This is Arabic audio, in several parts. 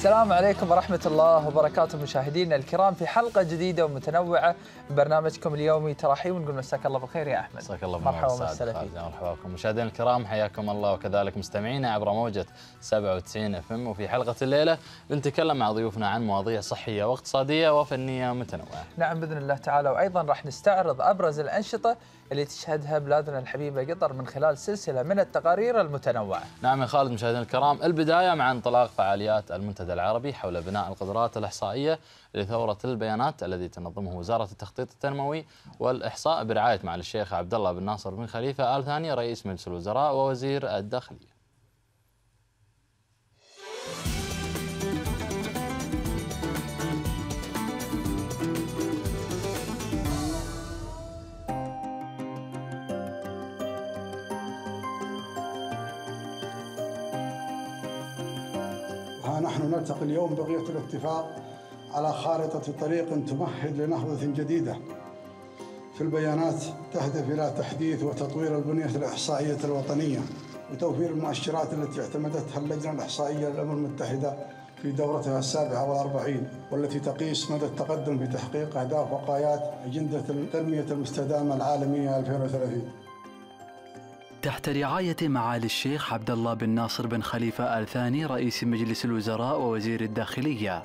السلام عليكم ورحمة الله وبركاته مشاهدينا الكرام، في حلقة جديدة ومتنوعة برنامجكم اليومي تراحيب، ونقول مساك الله بالخير يا أحمد. مساك الله بالخير. مرحبا وسهلا. مرحبا بكم مشاهدينا الكرام، حياكم الله وكذلك مستمعينا عبر موجة 97 FM. وفي حلقة الليلة بنتكلم مع ضيوفنا عن مواضيع صحية واقتصادية وفنية متنوعة. نعم بإذن الله تعالى، وأيضا راح نستعرض أبرز الأنشطة اللي تشهدها بلادنا الحبيبة قطر من خلال سلسلة من التقارير المتنوعة. نعم يا خالد. مشاهدينا الكرام، البداية مع انطلاق فعاليات المنتدى العربي حول بناء القدرات الإحصائية لثورة البيانات الذي تنظمه وزاره التخطيط التنموي والإحصاء برعاية معالي الشيخ عبد الله بن ناصر بن خليفة ال ثاني رئيس مجلس الوزراء ووزير الداخلية. نحن نلتقي اليوم بقية الاتفاق على خارطة طريق تمهد لنهضة جديدة في البيانات، تهدف إلى تحديث وتطوير البنية الإحصائية الوطنية وتوفير المؤشرات التي اعتمدتها اللجنة الإحصائية للأمم المتحدة في دورتها السابعة والأربعين، والتي تقيس مدى التقدم في تحقيق أهداف وقايات أجندة التنمية المستدامة العالمية 2030. تحت رعاية معالي الشيخ عبد الله بن ناصر بن خليفة آل ثاني رئيس مجلس الوزراء ووزير الداخلية،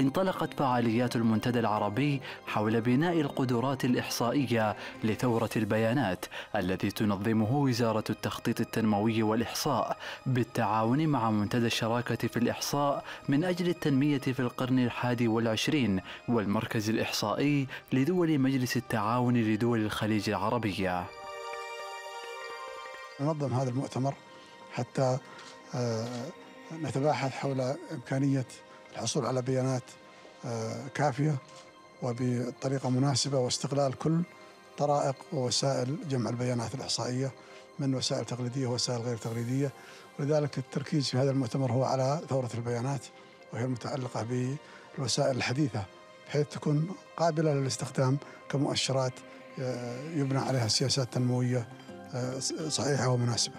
انطلقت فعاليات المنتدى العربي حول بناء القدرات الإحصائية لثورة البيانات الذي تنظمه وزارة التخطيط التنموي والإحصاء بالتعاون مع منتدى الشراكة في الإحصاء من أجل التنمية في القرن الحادي والعشرين والمركز الإحصائي لدول مجلس التعاون لدول الخليج العربية. ننظم هذا المؤتمر حتى نتباحث حول إمكانية الحصول على بيانات كافية وبطريقة مناسبة، واستغلال كل طرائق ووسائل جمع البيانات الإحصائية من وسائل تقليدية ووسائل غير تقليدية. ولذلك التركيز في هذا المؤتمر هو على ثورة البيانات، وهي المتعلقة بالوسائل الحديثة، بحيث تكون قابلة للاستخدام كمؤشرات يبنى عليها السياسات التنموية صحيحة ومناسبة.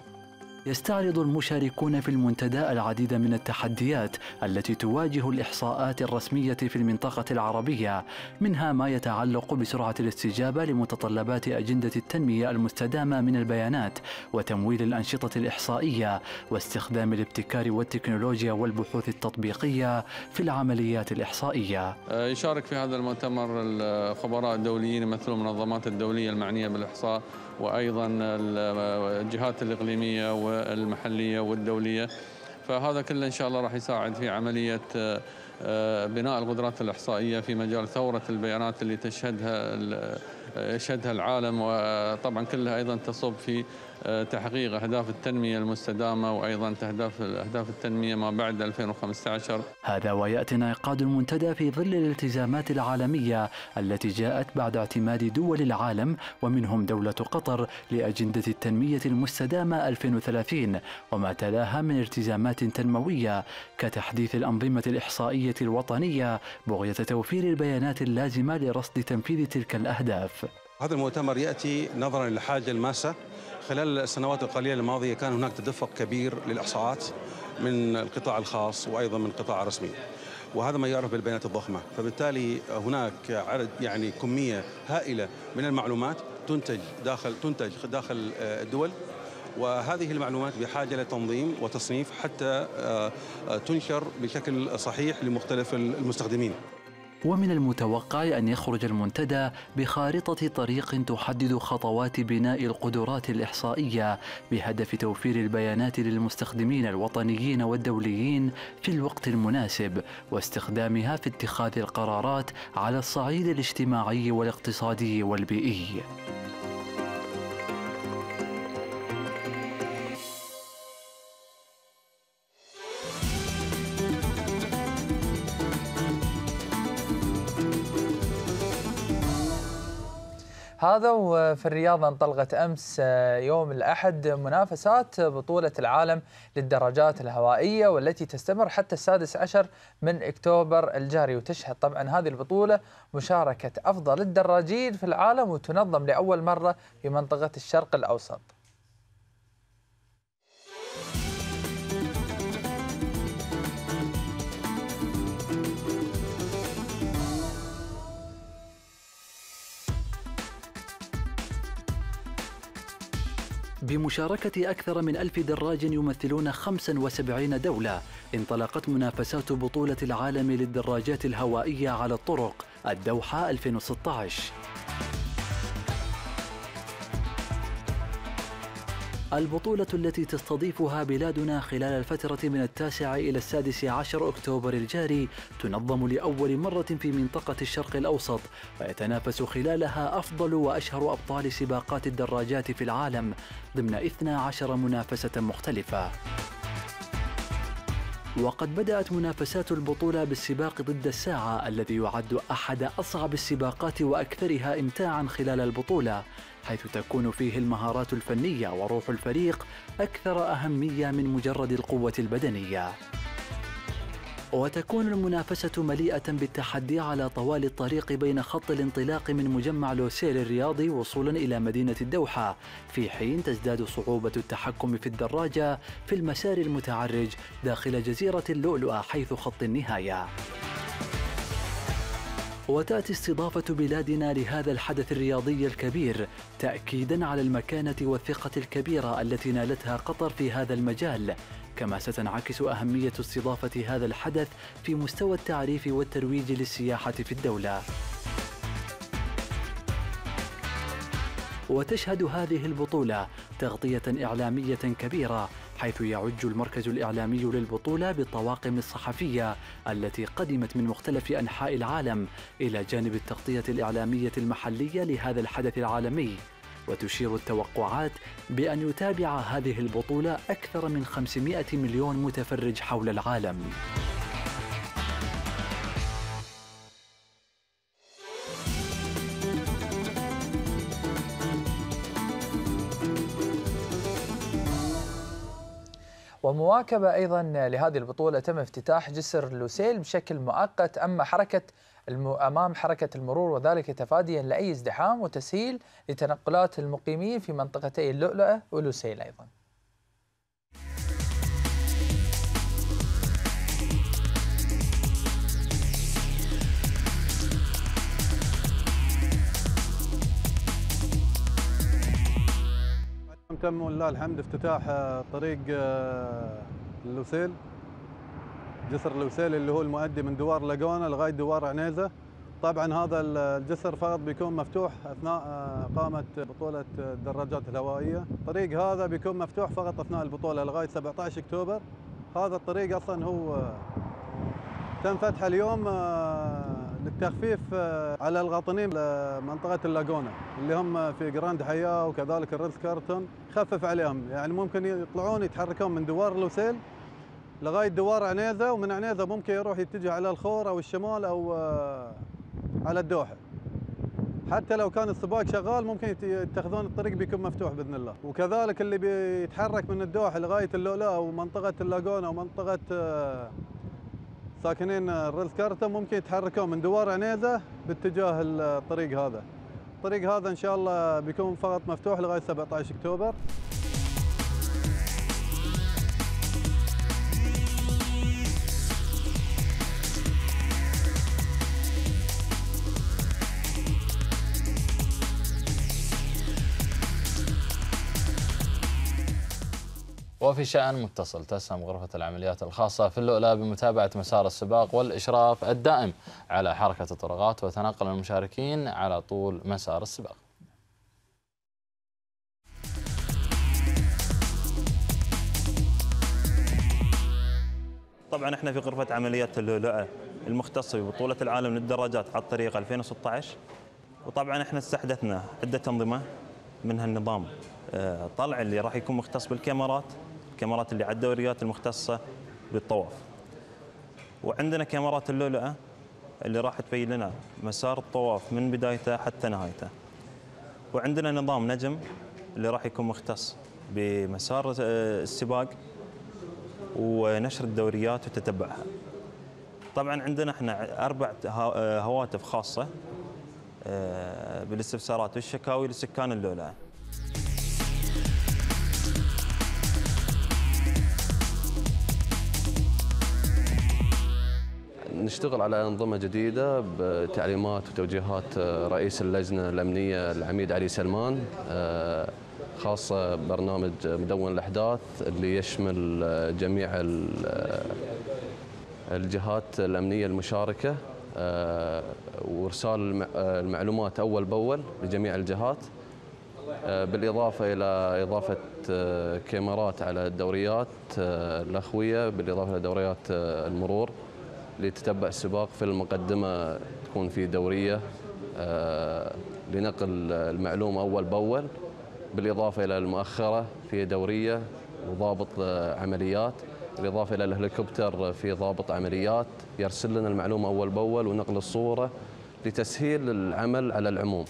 يستعرض المشاركون في المنتدى العديد من التحديات التي تواجه الإحصاءات الرسمية في المنطقة العربية، منها ما يتعلق بسرعة الاستجابة لمتطلبات أجندة التنمية المستدامة من البيانات وتمويل الأنشطة الإحصائية واستخدام الابتكار والتكنولوجيا والبحوث التطبيقية في العمليات الإحصائية. يشارك في هذا المؤتمر الخبراء الدوليين يمثلون المنظمات الدولية المعنية بالإحصاء، وأيضاً الجهات الإقليمية والمحلية والدولية، فهذا كله إن شاء الله راح يساعد في عملية بناء القدرات الإحصائية في مجال ثورة البيانات اللي يشهدها العالم، وطبعاً كلها أيضاً تصب في تحقيق أهداف التنمية المستدامة وأيضاً أهداف التنمية ما بعد 2015. هذا ويأتي انعقاد المنتدى في ظل الالتزامات العالمية التي جاءت بعد اعتماد دول العالم ومنهم دولة قطر لأجندة التنمية المستدامة 2030 وما تلاها من التزامات تنموية كتحديث الأنظمة الإحصائية الوطنية بغية توفير البيانات اللازمة لرصد تنفيذ تلك الأهداف. هذا المؤتمر يأتي نظراً للحاجة الماسة. خلال السنوات القليلة الماضية كان هناك تدفق كبير للإحصاءات من القطاع الخاص وأيضا من القطاع الرسمي، وهذا ما يعرف بالبيانات الضخمة، فبالتالي هناك عدد يعني كمية هائلة من المعلومات تنتج داخل الدول، وهذه المعلومات بحاجة لتنظيم وتصنيف حتى تنشر بشكل صحيح لمختلف المستخدمين. ومن المتوقع أن يخرج المنتدى بخارطة طريق تحدد خطوات بناء القدرات الإحصائية بهدف توفير البيانات للمستخدمين الوطنيين والدوليين في الوقت المناسب، واستخدامها في اتخاذ القرارات على الصعيد الاجتماعي والاقتصادي والبيئي. هذا. وفي الرياض انطلقت أمس يوم الأحد منافسات بطولة العالم للدراجات الهوائية، والتي تستمر حتى 16 من أكتوبر الجاري، وتشهد طبعا هذه البطولة مشاركة أفضل الدراجين في العالم، وتنظم لأول مرة في منطقة الشرق الأوسط. بمشاركة أكثر من 1000 دراج يمثلون 75 دولة، انطلقت منافسات بطولة العالم للدراجات الهوائية على الطرق الدوحة 2016. البطولة التي تستضيفها بلادنا خلال الفترة من 9 إلى 16 أكتوبر الجاري تنظم لأول مرة في منطقة الشرق الأوسط، ويتنافس خلالها أفضل وأشهر أبطال سباقات الدراجات في العالم ضمن 12 منافسة مختلفة. وقد بدأت منافسات البطولة بالسباق ضد الساعة الذي يعد أحد أصعب السباقات وأكثرها إمتاعاً خلال البطولة، حيث تكون فيه المهارات الفنية وروح الفريق أكثر أهمية من مجرد القوة البدنية. وتكون المنافسة مليئة بالتحدي على طوال الطريق بين خط الانطلاق من مجمع لوسيل الرياضي وصولا إلى مدينة الدوحة، في حين تزداد صعوبة التحكم في الدراجة في المسار المتعرج داخل جزيرة اللؤلؤة حيث خط النهاية. وتأتي استضافة بلادنا لهذا الحدث الرياضي الكبير تأكيدا على المكانة والثقة الكبيرة التي نالتها قطر في هذا المجال، كما ستنعكس أهمية استضافة هذا الحدث في مستوى التعريف والترويج للسياحة في الدولة. وتشهد هذه البطولة تغطية إعلامية كبيرة، حيث يعج المركز الإعلامي للبطولة بالطواقم الصحفية التي قدمت من مختلف أنحاء العالم، إلى جانب التغطية الإعلامية المحلية لهذا الحدث العالمي. وتشير التوقعات بأن يتابع هذه البطولة أكثر من 500 مليون متفرج حول العالم. ومواكبة أيضا لهذه البطولة تم افتتاح جسر لوسيل بشكل مؤقت أمام حركة المرور، وذلك تفاديا لأي ازدحام وتسهيل لتنقلات المقيمين في منطقتي اللؤلؤة ولوسيل. أيضا تم ولله الحمد افتتاح طريق لوسيل، جسر لوسيل اللي هو المؤدي من دوار لاجونا لغايه دوار عنيزه. طبعا هذا الجسر فقط بيكون مفتوح اثناء قامت بطوله الدراجات الهوائيه. الطريق هذا بيكون مفتوح فقط اثناء البطوله لغايه 17 اكتوبر. هذا الطريق اصلا هو تم فتحه اليوم للتخفيف على الغاطنين لمنطقه اللاجونا اللي هم في جراند حياه وكذلك الريدز كارتون، خفف عليهم، يعني ممكن يطلعون يتحركون من دوار لوسيل لغايه دوار عنيزه، ومن عنيزه ممكن يروح يتجه على الخور او الشمال او على الدوحه. حتى لو كان السباق شغال ممكن يتخذون الطريق بيكون مفتوح باذن الله. وكذلك اللي بيتحرك من الدوحه لغايه اللؤلؤه ومنطقه اللاجونا ومنطقه ساكنين الريلز كارتون ممكن يتحركون من دوار عنيزه باتجاه الطريق هذا. الطريق هذا ان شاء الله بيكون فقط مفتوح لغايه 17 اكتوبر. وفي شأن متصل تسهم غرفة العمليات الخاصة في اللؤلؤة بمتابعة مسار السباق والإشراف الدائم على حركة الطرقات وتنقل المشاركين على طول مسار السباق. طبعا احنا في غرفة عمليات اللؤلؤة المختصة ببطولة العالم للدراجات على الطريق 2016، وطبعا احنا استحدثنا عدة أنظمة، منها النظام طلع اللي راح يكون مختص بالكاميرات، الكاميرات اللي على الدوريات المختصة بالطواف، وعندنا كاميرات اللؤلؤة اللي راح تبين لنا مسار الطواف من بدايته حتى نهايته، وعندنا نظام نجم اللي راح يكون مختص بمسار السباق ونشر الدوريات وتتبعها. طبعا عندنا احنا 4 هواتف خاصة بالاستفسارات والشكاوي لسكان اللؤلؤة. نشتغل على أنظمة جديدة بتعليمات وتوجيهات رئيس اللجنة الأمنية العميد علي سلمان، خاصة برنامج مدون الأحداث اللي يشمل جميع الجهات الأمنية المشاركة، وإرسال المعلومات أول بأول لجميع الجهات، بالإضافة إلى إضافة كاميرات على الدوريات الأخوية، بالإضافة إلى دوريات المرور لتتبع السباق. في المقدمة تكون في دورية لنقل المعلومة أول بأول، بالإضافة إلى المؤخرة في دورية وضابط عمليات، بالإضافة إلى الهليكوبتر في ضابط عمليات يرسل لنا المعلومة أول بأول ونقل الصورة لتسهيل العمل على العموم.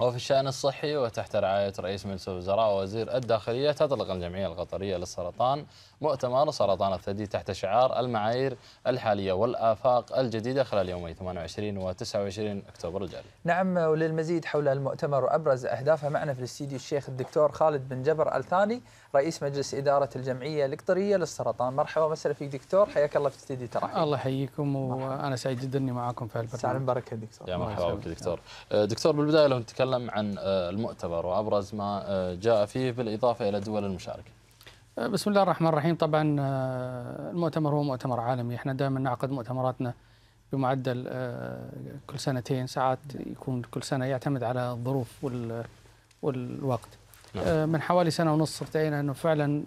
وفي الشأن الصحي وتحت رعاية رئيس مجلس الوزراء ووزير الداخلية، تطلق الجمعية القطرية للسرطان مؤتمر سرطان الثدي تحت شعار المعايير الحالية والآفاق الجديدة خلال يومي 28 و 29 أكتوبر الجاري. نعم، وللمزيد حول المؤتمر وأبرز أهدافه معنا في الاستديو الشيخ الدكتور خالد بن جبر الثاني، رئيس مجلس إدارة الجمعية القطرية للسرطان. مرحبا ومسهلا فيك دكتور، حياك الله في استديو تراحيب. الله يحييكم، وأنا سعيد جدا إني معاكم في هالبرنامج. سعد بركة دكتور. يا مرحبا بك دكتور. دكتور، بالبداية لو نتكلم عن المؤتمر وأبرز ما جاء فيه بالإضافة إلى الدول المشاركة. بسم الله الرحمن الرحيم. طبعا المؤتمر هو مؤتمر عالمي، احنا دائما نعقد مؤتمراتنا بمعدل كل سنتين، ساعات يكون كل سنة، يعتمد على الظروف والوقت. من حوالي سنة ونص ارتئينا أنه فعلا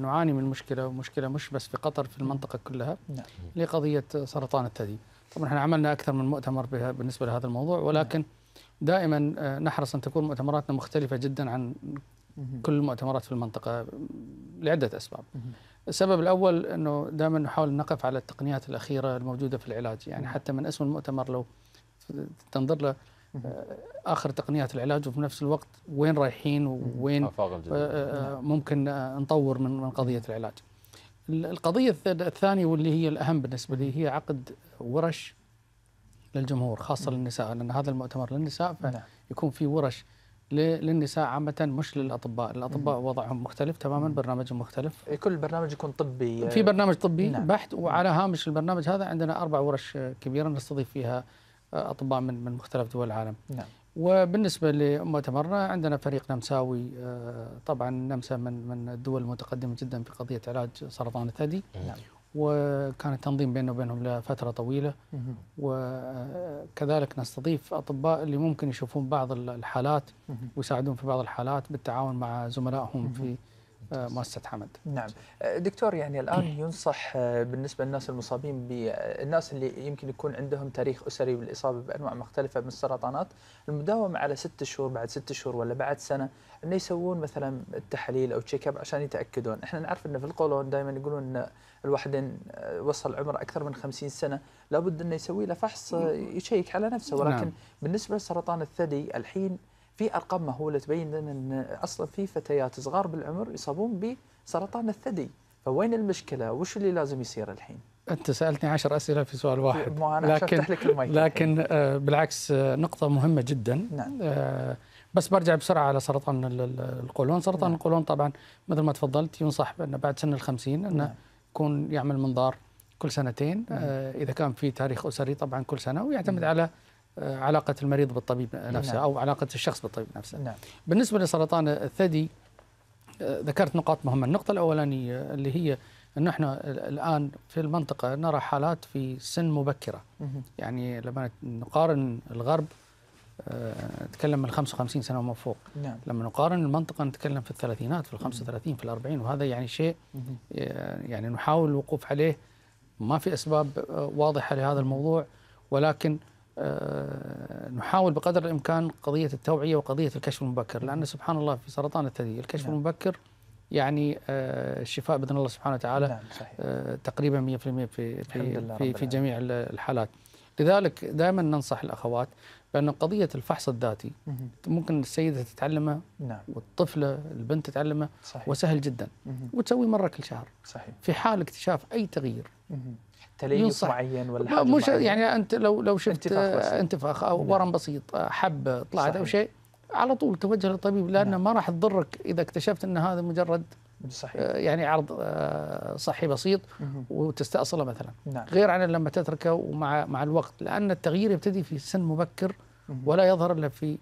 نعاني من مشكلة، ومشكلة مش بس في قطر، في المنطقة كلها، لقضية سرطان الثدي. طبعا احنا عملنا أكثر من مؤتمر بالنسبة لهذا الموضوع، ولكن دائما نحرص أن تكون مؤتمراتنا مختلفة جدا عن كل المؤتمرات في المنطقة لعدة أسباب. السبب الأول أنه دائما نحاول نقف على التقنيات الأخيرة الموجودة في العلاج، يعني حتى من اسم المؤتمر لو تنظر له آخر تقنيات العلاج، وفي نفس الوقت وين رايحين وين ممكن نطور من قضية العلاج. القضية الثانية واللي هي الأهم بالنسبة لي هي عقد ورش للجمهور، خاصة للنساء، لأن هذا المؤتمر للنساء، فيكون في ورش للنساء عامة مش للأطباء. الأطباء وضعهم مختلف تماما، برنامجهم مختلف، كل برنامج يكون طبي، في برنامج طبي بحت. وعلى هامش البرنامج هذا عندنا 4 ورش كبيرة نستضيف فيها أطباء من مختلف دول العالم. وبالنسبة لمؤتمرنا عندنا فريق نمساوي، طبعا نمسا من الدول المتقدمة جدا في قضية علاج سرطان الثدي. وكان التنظيم بيننا وبينهم لفترة طويلة، وكذلك نستضيف أطباء اللي ممكن يشوفون بعض الحالات ويساعدون في بعض الحالات بالتعاون مع زملائهم في مؤسسة حمد. نعم دكتور، يعني الآن ينصح بالنسبة للناس المصابين، بالناس اللي يمكن يكون عندهم تاريخ أسري بالإصابة بأنواع مختلفة من السرطانات، المداومة على 6 شهور، بعد 6 شهور ولا بعد سنة، أنه يسوون مثلا التحاليل أو تشيك أب عشان يتأكدون. إحنا نعرف أنه في القولون دائما يقولون أن الواحد وصل عمره أكثر من 50 سنة لابد أنه يسوي له فحص يشيك على نفسه، ولكن نعم. بالنسبة لسرطان الثدي الحين في ارقام مهوله تبين لنا ان اصلا في فتيات صغار بالعمر يصابون بسرطان الثدي، فوين المشكله؟ وش اللي لازم يصير الحين؟ انت سالتني 10 اسئله في سؤال واحد، لكن بالعكس نقطه مهمه جدا. نعم. بس برجع بسرعه على سرطان القولون. سرطان نعم. القولون طبعا مثل ما تفضلت ينصح بأن بعد سن ال50 انه نعم. يكون يعمل منظار كل سنتين، نعم. اذا كان في تاريخ اسري طبعا كل سنه، ويعتمد نعم. على علاقة المريض بالطبيب نفسه، نعم. أو علاقة الشخص بالطبيب نفسه. نعم. بالنسبة لسرطان الثدي ذكرت نقاط مهمة. النقطة الأولانية اللي هي أن احنا الآن في المنطقة نرى حالات في سن مبكرة، يعني لما نقارن الغرب نتكلم من 55 سنة وما فوق، نعم. لما نقارن المنطقة نتكلم في الثلاثينات، في 35، في 40، وهذا يعني شيء يعني نحاول الوقوف عليه. ما في أسباب واضحة لهذا الموضوع، ولكن نحاول بقدر الإمكان قضية التوعية وقضية الكشف المبكر، لأن سبحان الله في سرطان الثدي الكشف نعم. المبكر يعني الشفاء بإذن الله سبحانه وتعالى نعم صحيح. تقريبا 100% في جميع الحالات. لذلك دائما ننصح الأخوات بأن قضية الفحص الذاتي ممكن السيدة تتعلمه نعم. والطفلة البنت تتعلمه صحيح. وسهل جدا وتسوي مرة كل شهر صحيح. في حال اكتشاف أي تغيير تليف معين ولا حاجة مش معين. يعني أنت لو شفت انتفاخ أو ورم بسيط، حبة طلعت صحيح. أو شيء، على طول توجه للطبيب، لأنه ما راح تضرك إذا اكتشفت أن هذا مجرد صحيح. يعني عرض صحي بسيط وتستأصله مثلا. نعم. غير عن لما تتركه مع الوقت، لأن التغيير يبتدي في سن مبكر ولا يظهر إلا في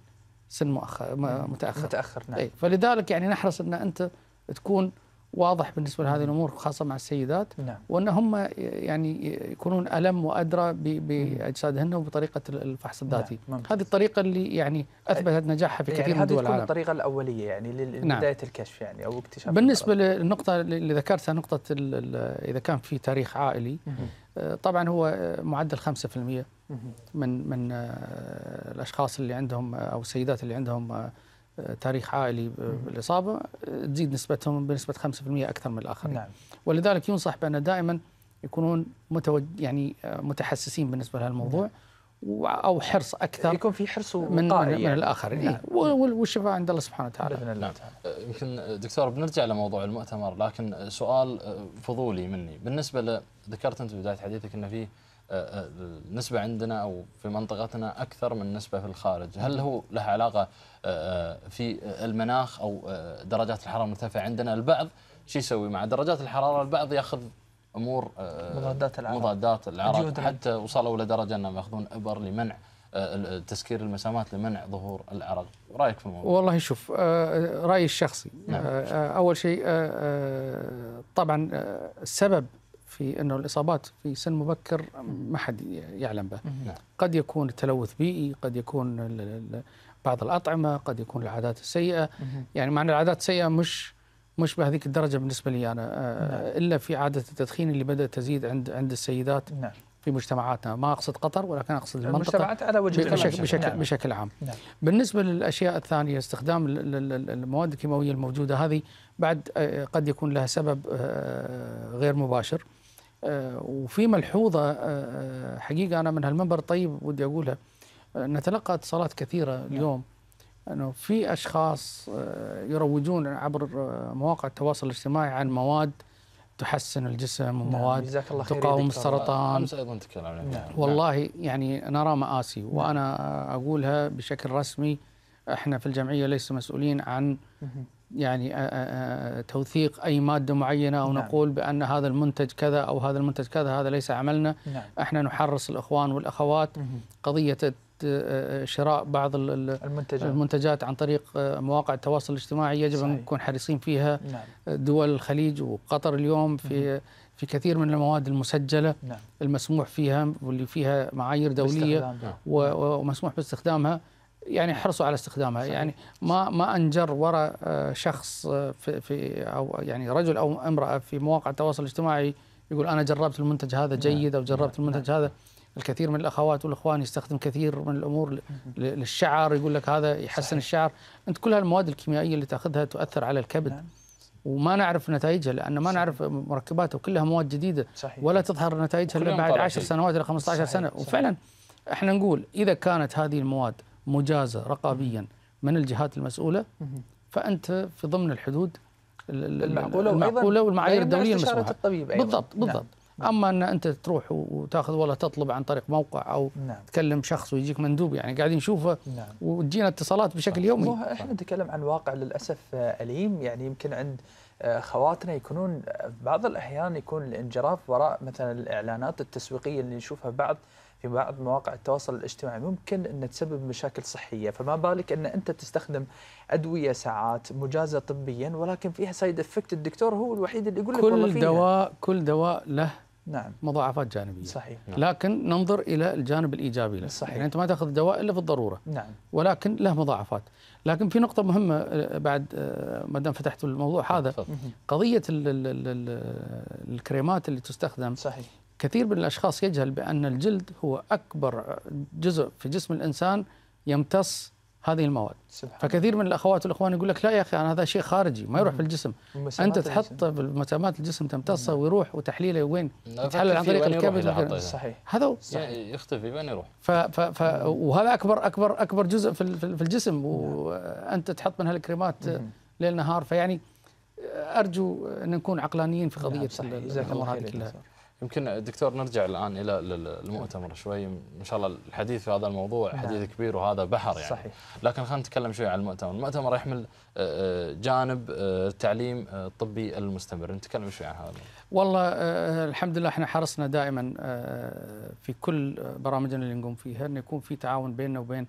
سن متأخر. نعم. فلذلك يعني نحرص أن أنت تكون واضح بالنسبة لهذه الأمور خاصة مع السيدات. نعم. وأن هم يعني يكونون ألم وأدرى بأجسادهن وبطريقة الفحص الذاتي. نعم. هذه الطريقة اللي يعني أثبتت نجاحها في كثير من دول العالم. هذه تكون الطريقة الأولية يعني لبداية الكشف يعني أو اكتشاف. بالنسبة للنقطة اللي ذكرتها، نقطة إذا كان في تاريخ عائلي، طبعا هو معدل 5% من الأشخاص اللي عندهم أو السيدات اللي عندهم تاريخ عائلي بالإصابة تزيد نسبتهم بنسبة 5% أكثر من الآخرين. نعم. ولذلك ينصح بأن دائما يكونون يعني متحسسين بالنسبة لهالموضوع. نعم. أو حرص أكثر، يكون في حرص من الآخرين. نعم. والشفاء عند الله سبحانه وتعالى بإذن الله تعالى. يمكن دكتور بنرجع لموضوع المؤتمر، لكن سؤال فضولي مني بالنسبة ذكرت أنت بداية حديثك أن فيه النسبة عندنا أو في منطقتنا أكثر من نسبة في الخارج، هل هو له علاقة في المناخ أو درجات الحرارة المرتفعة عندنا؟ البعض شو يسوي مع درجات الحرارة؟ البعض يأخذ أمور مضادات الأعراض حتى وصلوا لدرجة أنهم يأخذون إبر لمنع تسكير المسامات لمنع ظهور العرق. رأيك في الموضوع؟ والله شوف، رأيي الشخصي. نعم. أول شيء طبعا السبب في أنه الإصابات في سن مبكر ما حد يعلم به. قد يكون التلوث بيئي، قد يكون بعض الأطعمة، قد يكون العادات السيئة. يعني معنى العادات السيئة مش بهذيك الدرجة بالنسبة لي أنا. إلا في عادة التدخين اللي بدأت تزيد عند السيدات. نعم. في مجتمعاتنا، ما أقصد قطر ولكن أقصد المنطقة المجتمعات على وجه بشكل عام. نعم. بالنسبة للأشياء الثانية، استخدام المواد الكيماوية الموجودة هذه بعد قد يكون لها سبب غير مباشر. وفي ملحوظة حقيقة أنا من هالمنبر الطيب ودي أقولها، نتلقى اتصالات كثيرة اليوم أنه في أشخاص يروجون عبر مواقع التواصل الاجتماعي عن مواد تحسن الجسم ومواد تقاوم السرطان. والله يعني نرى مآسي، وأنا أقولها بشكل رسمي، إحنا في الجمعية ليس مسؤولين عن يعني توثيق أي مادة معينة أو نقول بأن هذا المنتج كذا أو هذا المنتج كذا، هذا ليس عملنا. إحنا نحرص الإخوان والأخوات قضية شراء بعض المنتجات عن طريق مواقع التواصل الاجتماعي يجب أن نكون حريصين فيها. دول الخليج وقطر اليوم في كثير من المواد المسجلة المسموح فيها واللي فيها معايير دولية ومسموح باستخدامها، يعني حرصوا على استخدامها. يعني ما انجر وراء شخص في او يعني رجل او امرأة في مواقع التواصل الاجتماعي يقول أنا جربت المنتج هذا جيد أو جربت المنتج هذا. الكثير من الأخوات والإخوان يستخدم كثير من الأمور للشعر، يقول لك هذا يحسن الشعر. أنت كل هالمواد الكيميائية اللي تأخذها تؤثر على الكبد. نعم. وما نعرف نتائجها لأن ما نعرف مركباتها، وكلها مواد جديدة. صحيح. ولا تظهر نتائجها إلا بعد 10 سنوات إلى 15 سنة. وفعلا احنا نقول إذا كانت هذه المواد مجازة رقابيا من الجهات المسؤولة فأنت في ضمن الحدود المعقولة والمعايير الدولية المسموحة. بالضبط. بالضبط. أما أن أنت تروح وتأخذ ولا تطلب عن طريق موقع أو تكلم شخص ويجيك مندوب، يعني قاعدين نشوفه وتجينا اتصالات بشكل يومي. إحنا نتكلم عن واقع للأسف أليم، يعني يمكن عند خواتنا يكونون بعض الأحيان يكون الانجراف وراء مثلا الإعلانات التسويقية اللي نشوفها في بعض مواقع التواصل الاجتماعي ممكن أن تسبب مشاكل صحية، فما بالك أن أنت تستخدم أدوية ساعات مجازة طبيا ولكن فيها سايد افكت. الدكتور هو الوحيد اللي يقول لك والله كل دواء له مضاعفات جانبية. صحيح. لكن ننظر إلى الجانب الإيجابي له. صحيح. يعني أنت ما تأخذ دواء إلا في الضرورة. نعم. ولكن له مضاعفات. لكن في نقطة مهمة بعد ما دام فتحت الموضوع هذا، قضية الكريمات اللي تستخدم. صحيح. كثير من الأشخاص يجهل بأن الجلد هو أكبر جزء في جسم الإنسان يمتص هذه المواد. فكثير من الأخوات والأخوان يقول لك لا يا أخي أنا هذا شيء خارجي ما يروح في الجسم، أنت تحطه في مسامات الجسم تمتصه ويروح، وتحليله وين؟ يتحلل عن طريق الكبد. صحيح. هذا يختفي وين يروح؟ وهذا أكبر جزء في الجسم وأنت تحط من هالكريمات ليل نهار. فيعني أرجو أن نكون عقلانيين في قضية. جزاك الله خير. يمكن دكتور نرجع الآن إلى المؤتمر شوي، إن شاء الله الحديث في هذا الموضوع حديث كبير وهذا بحر يعني. صحيح. لكن خلينا نتكلم شوي عن المؤتمر. المؤتمر يحمل جانب التعليم الطبي المستمر، نتكلم شوي عن هذا. والله الحمد لله احنا حرصنا دائما في كل برامجنا اللي نقوم فيها أن يكون في تعاون بيننا وبين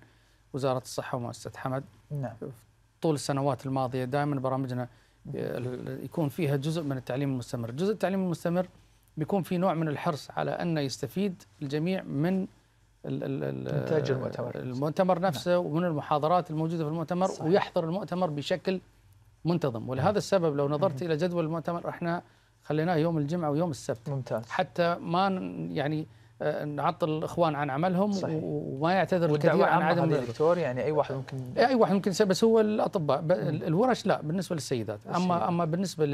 وزارة الصحة ومؤسسة حمد. نعم. طول السنوات الماضية دائما برامجنا يكون فيها جزء من التعليم المستمر. جزء التعليم المستمر بيكون في نوع من الحرص على أن يستفيد الجميع من إنتاج المؤتمر نفسه. نعم. ومن المحاضرات الموجودة في المؤتمر. صحيح. ويحضر المؤتمر بشكل منتظم، ولهذا السبب لو نظرت إلى جدول المؤتمر احنا خليناه يوم الجمعة ويوم السبت. ممتاز. حتى ما يعني نعطل الإخوان عن عملهم. صحيح. وما يعتذر الكثير عن عدم الدكتور، يعني أي واحد ممكن بس هو الأطباء. الورش لا بالنسبة للسيدات. أما بالنسبة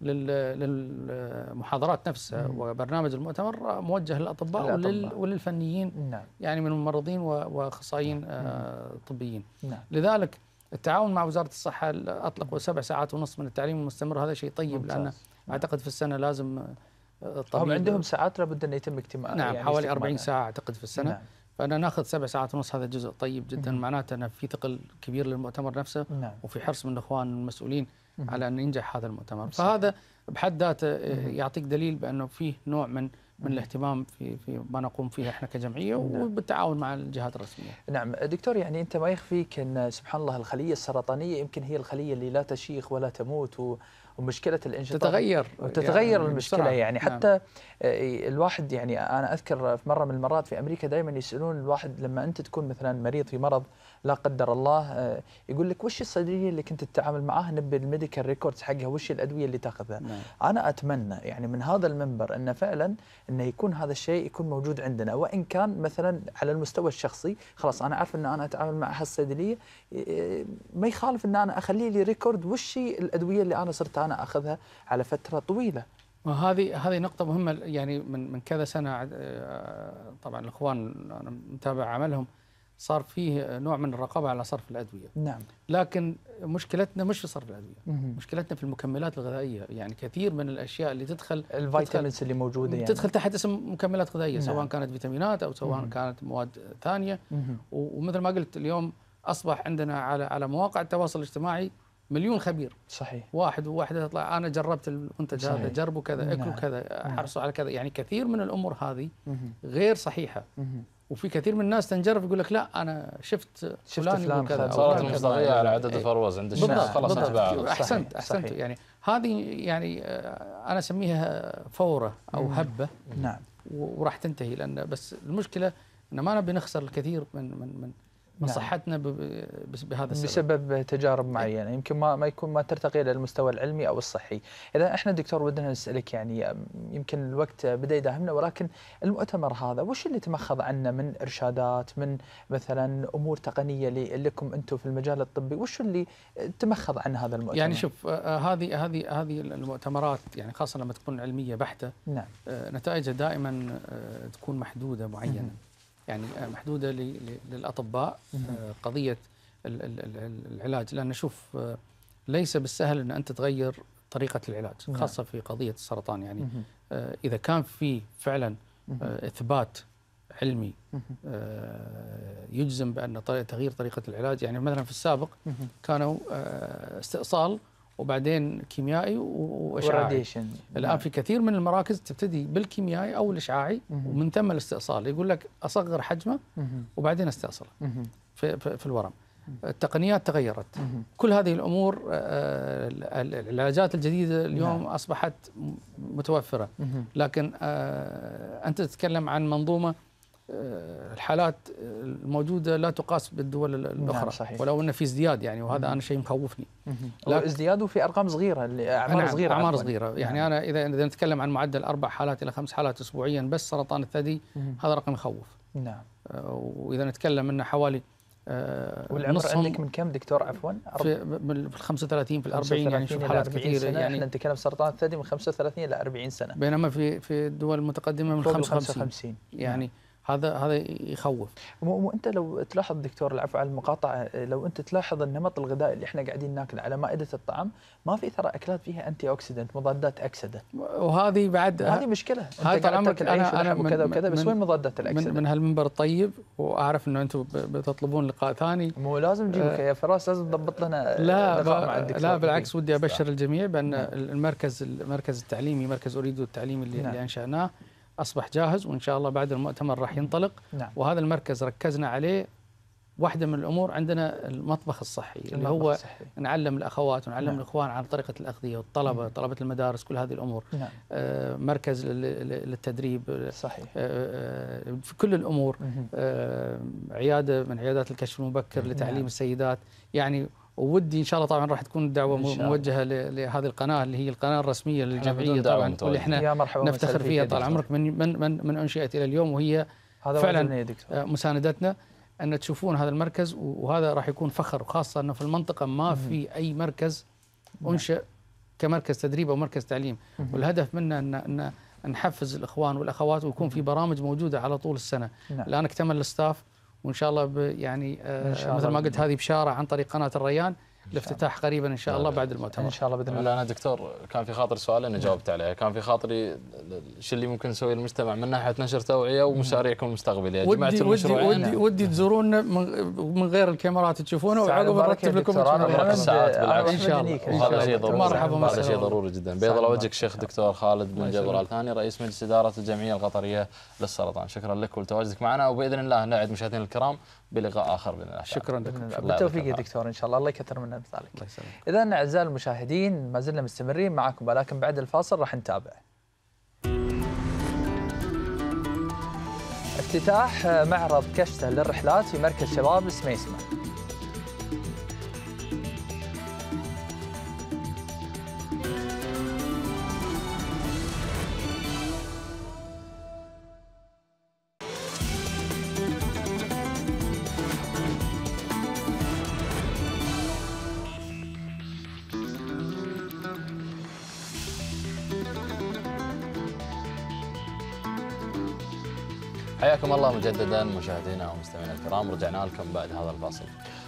للمحاضرات نفسها وبرنامج المؤتمر موجه للأطباء وللفنيين. نعم. يعني من الممرضين وأخصائيين. نعم. طبيين. نعم. لذلك التعاون مع وزارة الصحة أطلقوا 7.5 ساعات من التعليم المستمر، هذا شيء طيب. ممتاز. لأن أعتقد في السنة لازم هم عندهم ساعات لابد أن يتم اجتماع. نعم. يعني حوالي 40 ساعة أعتقد في السنة. نعم. فأنا ناخذ 7.5 ساعات، هذا جزء طيب جدا. معناته أن في ثقل كبير للمؤتمر نفسه. نعم. وفي حرص من الإخوان المسؤولين على أن ينجح هذا المؤتمر. فهذا بحد ذاته يعطيك دليل بأنه فيه نوع من الاهتمام في ما نقوم فيه احنا كجمعية وبالتعاون مع الجهات الرسمية. نعم دكتور، يعني أنت ما يخفيك أن سبحان الله الخلية السرطانية يمكن هي الخلية اللي لا تشيخ ولا تموت ومشكلة الانشطاب تتغير يعني المشكلة يعني حتى. نعم. الواحد يعني أنا أذكر في مرة من المرات في أمريكا دائما يسألون الواحد لما أنت تكون مثلا مريض في مرض لا قدر الله، يقول لك وش الصيدلية اللي كنت تتعامل معاها، نبي الميديكال ريكوردز حقها، وش الأدوية اللي تاخذها. نعم. أنا أتمنى يعني من هذا المنبر أن فعلا أنه يكون هذا الشيء يكون موجود عندنا، وإن كان مثلا على المستوى الشخصي خلاص أنا أعرف أن أنا أتعامل مع هالصيدلية، ما يخالف أن أنا أخلي لي ريكورد وش الأدوية اللي أنا صرت أنا أخذها على فترة طويلة. وهذه نقطة مهمة يعني من كذا سنة طبعا الإخوان أنا متابع عملهم صار فيه نوع من الرقابة على صرف الأدوية. نعم. لكن مشكلتنا مش في صرف الأدوية، مشكلتنا في المكملات الغذائية، يعني كثير من الأشياء اللي تدخل الفيتامينز اللي موجودة يعني تدخل تحت اسم مكملات غذائية. نعم. سواء كانت فيتامينات أو سواء كانت مواد ثانية. ومثل ما قلت اليوم أصبح عندنا على مواقع التواصل الاجتماعي مليون خبير. صحيح. واحدة تطلع أنا جربت المنتج هذا، جربوا كذا، أكلوا كذا، حرصوا على كذا، يعني كثير من الأمور هذه غير صحيحة. وفي كثير من الناس تنجرف يقول لك لا انا شفت فلان كذا، صارت المصداقية على عدد الفروز عند الشخص خلاص اتباع. احسنت يعني هذه يعني انا اسميها فورة او هبة. نعم. وراح تنتهي، لان بس المشكلة ان ما نبي نخسر الكثير من صحتنا بهذا السبب، بسبب تجارب معينه يمكن ما يكون ما ترتقي الى المستوى العلمي او الصحي. اذا احنا دكتور ودنا نسالك، يعني يمكن الوقت بدا يداهمنا، ولكن المؤتمر هذا وش اللي تمخض عنا من ارشادات، من مثلا امور تقنيه لكم انتم في المجال الطبي، وش اللي تمخض عن هذا المؤتمر؟ يعني شوف هذه المؤتمرات يعني خاصه لما تكون علميه بحته. نعم. نتائجها دائما تكون محدوده معينه، يعني محدودة للأطباء قضية العلاج، لأن نشوف ليس بالسهل أن أنت تغير طريقة العلاج خاصة في قضية السرطان. يعني إذا كان في فعلا إثبات علمي يجزم بأن تغيير طريقة العلاج، يعني مثلا في السابق كانوا استئصال وبعدين كيميائي واشعاعي. الان في كثير من المراكز تبتدي بالكيميائي او الاشعاعي ومن ثم الاستئصال، يقول لك اصغر حجمه وبعدين استأصله في الورم. التقنيات تغيرت، كل هذه الامور العلاجات الجديده اليوم اصبحت متوفره، لكن انت تتكلم عن منظومه الحالات الموجودة لا تقاس بالدول الأخرى. صحيح. ولو أنه في ازدياد يعني، وهذا أنا شيء مخوفني. ازدياد وفي أرقام صغيرة، أعمار صغيرة يعني. نعم. أنا إذا نتكلم عن معدل 4 حالات إلى 5 حالات أسبوعيا بس سرطان الثدي، هذا رقم يخوف. نعم. وإذا نتكلم أنه حوالي والعمر عندك من كم دكتور عفوا؟ في 35 في 40 يعني في حالات كثيره يعني احنا نتكلم سرطان الثدي من 35 إلى 40 سنة، بينما في الدول المتقدمة من 55 يعني. هذا يخوف. انت لو تلاحظ دكتور، العفو على المقاطعه، لو انت تلاحظ النمط الغذائي اللي احنا قاعدين ناكله على مائده الطعام، ما في ترى اكلات فيها انتي اوكسيدنت، مضادات اكسده، وهذه بعد هذه مشكله. هاي طال عمرك، انا وكذا وكذا، بس وين مضادات الاكسده؟ من هالمنبر الطيب، واعرف انه انتم بتطلبون لقاء ثاني، مو لازم نجيبك يا فراس، لازم تضبط لنا لقاء مع الدكتور. لا بالعكس، ودي ابشر الجميع بان المركز التعليمي، مركز اريدو التعليمي اللي انشأناه أصبح جاهز، وإن شاء الله بعد المؤتمر راح ينطلق. وهذا المركز ركزنا عليه واحدة من الأمور، عندنا المطبخ الصحي، اللي هو الصحي. نعلم الأخوات ونعلم الإخوان عن طريقة الأغذية، والطلبة، طلبة المدارس، كل هذه الأمور. مركز للتدريب صحيح. في كل الأمور، عيادة من عيادات الكشف المبكر لتعليم السيدات. يعني ودي ان شاء الله، طبعا راح تكون الدعوه موجهه لهذه القناه اللي هي القناه الرسميه للجمعيه، طبعا واللي احنا نفتخر فيها طال عمرك من انشئت الى اليوم، وهي فعلا مساندتنا ان تشوفون هذا المركز، وهذا راح يكون فخر، وخاصه انه في المنطقه ما في اي مركز انشئ كمركز تدريب او مركز تعليم. والهدف منه ان نحفز الاخوان والاخوات، ويكون في برامج موجوده على طول السنه. الان اكتمل الستاف، وان شاء الله يعني مثل ما قلت، هذه بشاره عن طريق قناه الريان لافتتاح قريبا ان شاء الله بعد المؤتمر. ان شاء الله باذن الله. انا دكتور كان في خاطري سؤال، انا جاوبت عليه، كان في خاطري شو اللي ممكن نسويه المجتمع من ناحيه نشر توعيه ومشاريعكم المستقبليه. يا جماعه المشروع ودي تزورونا من غير الكاميرات تشوفونه، وعقب نرتب لكم الساعات بالعكس ان شاء الله. هذا شيء ضروري، هذا شيء ضروري جدا. بيض الله وجهك الشيخ الدكتور خالد بن جبر الثاني، رئيس مجلس اداره الجمعيه القطريه للسرطان، شكرا لك ولتواجدك معنا، وباذن الله نعد مشاهدينا الكرام بلقاء اخر باذن الله. شكرا لك، بالتوفيق يا دكتور ان شاء الله، الله يكثر من امثالك. الله يسلمك. اذا اعزائي المشاهدين، ما زلنا مستمرين معكم، ولكن بعد الفاصل راح نتابع افتتاح معرض كشتة للرحلات في مركز شباب سميسمة. حياكم الله مجددا مشاهدينا ومستمعينا الكرام، رجعنا لكم بعد هذا الفاصل.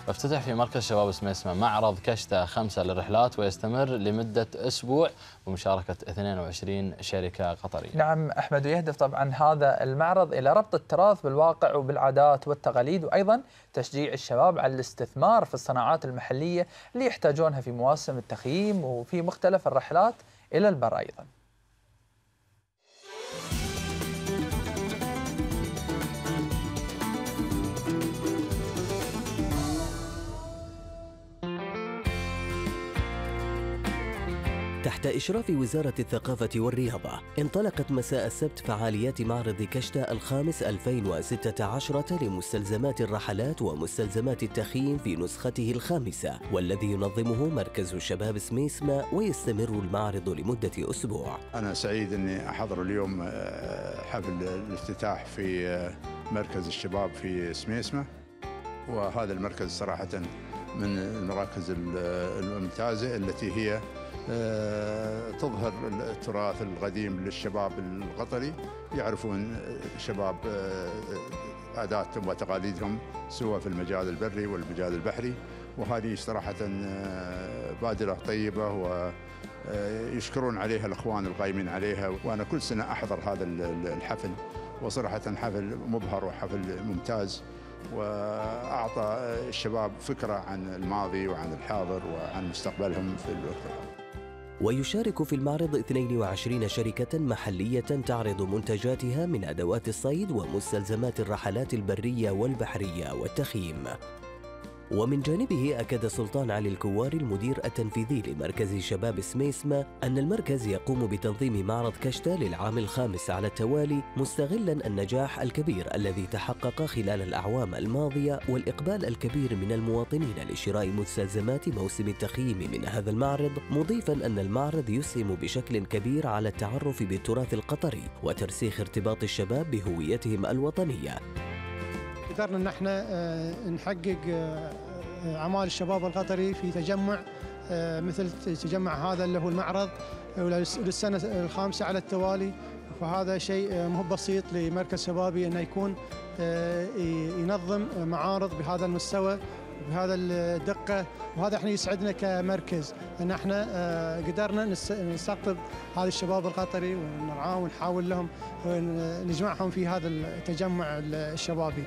افتتح في مركز شباب سميسمة معرض كشتة 5 للرحلات، ويستمر لمدة أسبوع بمشاركة 22 شركة قطرية. نعم أحمد، ويهدف طبعا هذا المعرض إلى ربط التراث بالواقع وبالعادات والتقاليد، وأيضا تشجيع الشباب على الاستثمار في الصناعات المحلية اللي يحتاجونها في مواسم التخييم وفي مختلف الرحلات إلى البر أيضا. تحت إشراف وزارة الثقافة والرياضة، انطلقت مساء السبت فعاليات معرض كشتة الخامس 2016 لمستلزمات الرحلات ومستلزمات التخييم في نسخته الخامسة، والذي ينظمه مركز شباب سميسمة، ويستمر المعرض لمدة أسبوع. أنا سعيد أني أحضر اليوم حفل الافتتاح في مركز الشباب في سميسمة، وهذا المركز صراحة من المراكز الممتازة التي هي تظهر التراث القديم للشباب القطري، يعرفون شباب عاداتهم وتقاليدهم سواء في المجال البري والمجال البحري، وهذه صراحة بادرة طيبة ويشكرون عليها الأخوان القائمين عليها. وأنا كل سنة أحضر هذا الحفل، وصراحة حفل مبهر وحفل ممتاز، وأعطى الشباب فكرة عن الماضي وعن الحاضر وعن مستقبلهم في الوقت الحالي. ويشارك في المعرض 22 شركة محلية تعرض منتجاتها من أدوات الصيد ومستلزمات الرحلات البرية والبحرية والتخييم. ومن جانبه أكد سلطان علي الكواري المدير التنفيذي لمركز شباب سميسمة أن المركز يقوم بتنظيم معرض كشتة للعام الخامس على التوالي، مستغلا النجاح الكبير الذي تحقق خلال الأعوام الماضية والإقبال الكبير من المواطنين لشراء مستلزمات موسم التخييم من هذا المعرض، مضيفا أن المعرض يسهم بشكل كبير على التعرف بالتراث القطري وترسيخ ارتباط الشباب بهويتهم الوطنية. قدرنا ان احنا نحقق اعمال الشباب القطري في تجمع مثل تجمع هذا اللي هو المعرض، وللسنه الخامسه على التوالي، وهذا شيء مو بسيط لمركز شبابي أنه يكون ينظم معارض بهذا المستوى بهذا الدقة، وهذا احنا يسعدنا كمركز ان احنا قدرنا نستقطب هذا الشباب القطري ونرعاهم ونحاول لهم نجمعهم في هذا التجمع الشبابي.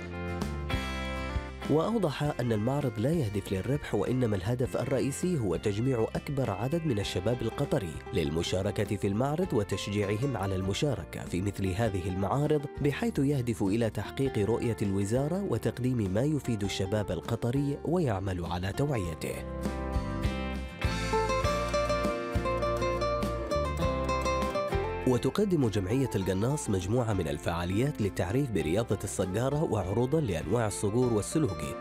وأوضح أن المعرض لا يهدف للربح، وإنما الهدف الرئيسي هو تجميع أكبر عدد من الشباب القطري للمشاركة في المعرض وتشجيعهم على المشاركة في مثل هذه المعارض، بحيث يهدف إلى تحقيق رؤية الوزارة وتقديم ما يفيد الشباب القطري ويعمل على توعيته. وتقدم جمعية القناص مجموعة من الفعاليات للتعريف برياضة الصقارة وعروضاً لأنواع الصقور والسلوكي.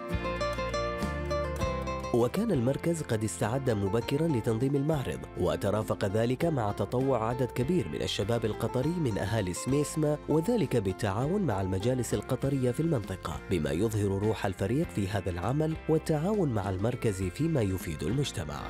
وكان المركز قد استعد مبكراً لتنظيم المعرض، وترافق ذلك مع تطوع عدد كبير من الشباب القطري من أهالي سميسمة، وذلك بالتعاون مع المجالس القطرية في المنطقة، بما يظهر روح الفريق في هذا العمل والتعاون مع المركز فيما يفيد المجتمع.